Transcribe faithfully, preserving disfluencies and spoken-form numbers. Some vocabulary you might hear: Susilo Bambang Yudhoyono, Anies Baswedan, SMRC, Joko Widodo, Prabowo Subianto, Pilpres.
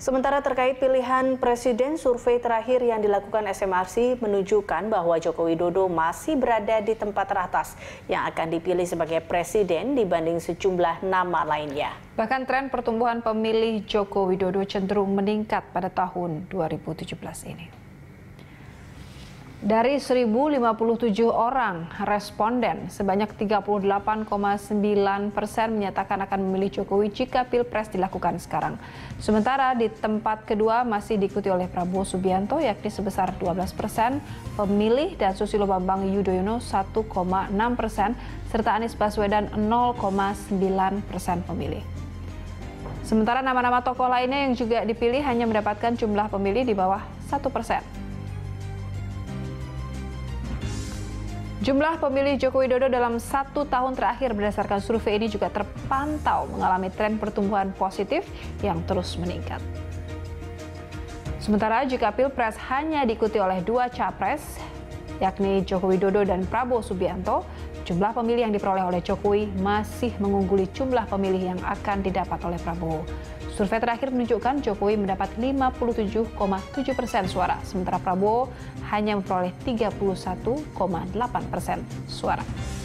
Sementara terkait pilihan presiden, survei terakhir yang dilakukan S M R C menunjukkan bahwa Joko Widodo masih berada di tempat teratas yang akan dipilih sebagai presiden dibanding sejumlah nama lainnya. Bahkan tren pertumbuhan pemilih Joko Widodo cenderung meningkat pada tahun dua ribu tujuh belas ini. Dari seribu lima puluh tujuh orang responden, sebanyak tiga puluh delapan koma sembilan persen menyatakan akan memilih Jokowi jika Pilpres dilakukan sekarang. Sementara di tempat kedua masih diikuti oleh Prabowo Subianto, yakni sebesar dua belas persen pemilih, dan Susilo Bambang Yudhoyono satu koma enam persen, serta Anies Baswedan nol koma sembilan persen pemilih. Sementara nama-nama tokoh lainnya yang juga dipilih hanya mendapatkan jumlah pemilih di bawah satu persen. Jumlah pemilih Joko Widodo dalam satu tahun terakhir berdasarkan survei ini juga terpantau mengalami tren pertumbuhan positif yang terus meningkat. Sementara jika Pilpres hanya diikuti oleh dua capres, yakni Joko Widodo dan Prabowo Subianto, jumlah pemilih yang diperoleh oleh Jokowi masih mengungguli jumlah pemilih yang akan didapat oleh Prabowo. Survei terakhir menunjukkan Jokowi mendapat lima puluh tujuh koma tujuh persen suara, sementara Prabowo hanya memperoleh tiga puluh satu koma delapan persen suara.